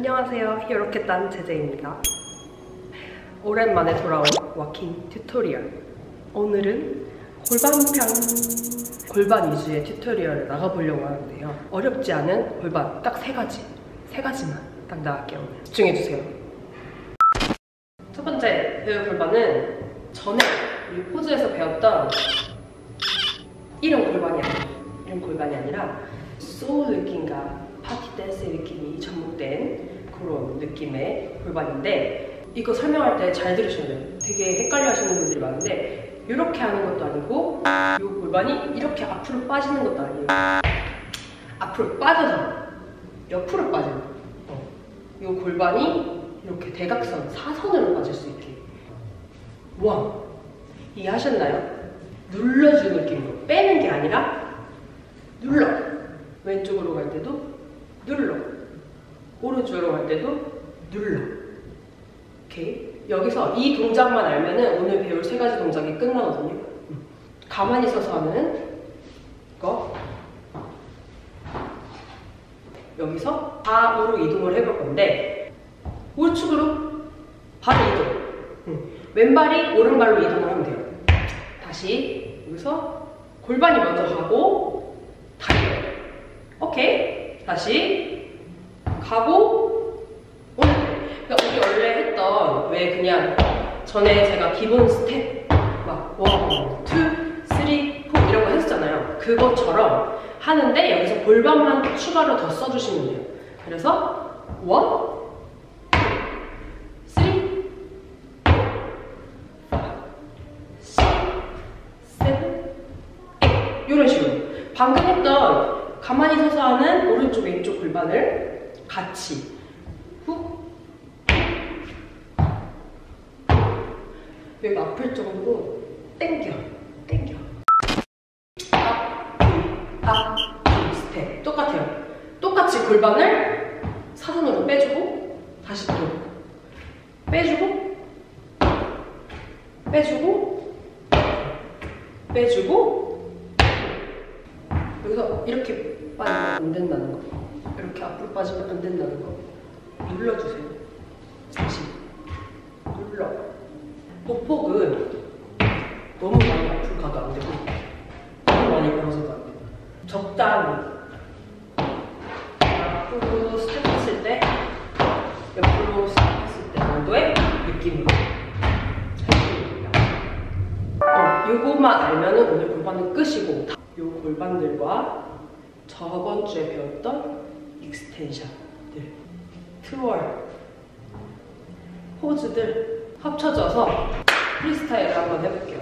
안녕하세요, 히어로켓단 제제입니다. 오랜만에 돌아온 워킹 튜토리얼, 오늘은 골반 위주의 튜토리얼을 나가보려고 하는데요. 어렵지 않은 골반 딱 세 가지만 딱 나갈게요. 오늘 집중해주세요. 첫 번째 배울 골반은 전에 이 포즈에서 배웠던 이런 골반이 아니라 소울 느낌과 파티 댄스의 느낌이 접목된 그런 느낌의 골반인데, 이거 설명할 때 잘 들으셔야 돼요. 되게 헷갈려 하시는 분들이 많은데, 이렇게 하는 것도 아니고 이 골반이 이렇게 앞으로 빠지는 것도 아니에요. 앞으로 빠져서 옆으로 빠져요. 이 골반이 이렇게 대각선, 사선으로 빠질 수 있게. 와, 이해하셨나요? 눌러주는 느낌으로, 빼는 게 아니라 눌러. 왼쪽으로 갈 때도 눌러, 오른쪽으로 갈 때도 눌러. 오케이? 여기서 이 동작만 알면은 오늘 배울 세 가지 동작이 끝나거든요. 가만히 서서 하는 거, 여기서 좌우로 이동을 해볼 건데, 우측으로 바로 이동, 왼발이 오른발로 이동을 하면 돼요. 다시 여기서 골반이 먼저 가고 달려. 오케이, 다시 가고 오는. 그러니까 우리 원래 했던, 왜 그냥 전에 제가 기본 스텝 막 1, 2, 3, 4 이런 거 했었잖아요. 그것처럼 하는데 여기서 골반만 추가로 더 써주시면 돼요. 그래서 1, 2, 3, 4, 5, 6, 7, 8 이런 식으로. 방금 했던 가만히 서서 하는 오른쪽 왼쪽 골반을 같이 훅, 여기 아플 정도로 땡겨. 앞뒤 스텝 똑같아요. 똑같이 골반을 사선으로 빼주고, 다시 또 빼주고 여기서 이렇게 빠지면 안 된다는 거, 이렇게 앞으로 빠지면 안 된다는 거. 눌러주세요. 다시 눌러. 보폭은 너무 많이 앞으로 가도 안 되고 너무 많이 벌어서도 안 돼요. 적당히 앞으로 스텝 했을 때, 옆으로 스텝 했을 때 정도의 느낌으로 해주면 됩니다. 요거만 알면은 오늘 골반은 끝이고, 요 골반들과 저번 주에 배웠던 익스텐션들, 트월, 포즈들 합쳐져서 프리스타일을 한번 해볼게요.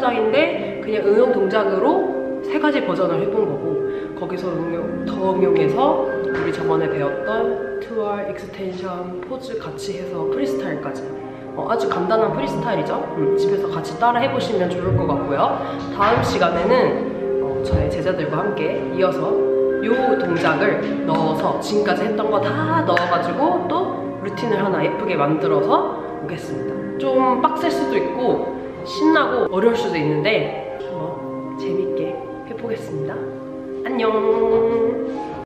동작인데 그냥 응용 동작으로 세 가지 버전을 해본 거고, 거기서 더 응용해서 우리 저번에 배웠던 트월, 익스텐션, 포즈 같이 해서 프리스타일까지. 아주 간단한 프리스타일이죠. 집에서 같이 따라 해보시면 좋을 것 같고요. 다음 시간에는 저의 제자들과 함께 이어서 요 동작을 넣어서 지금까지 했던 거 다 넣어가지고 또 루틴을 하나 예쁘게 만들어서 오겠습니다. 좀 빡셀 수도 있고 신나고 어려울 수도 있는데 한번 재밌게 해보겠습니다. 안녕.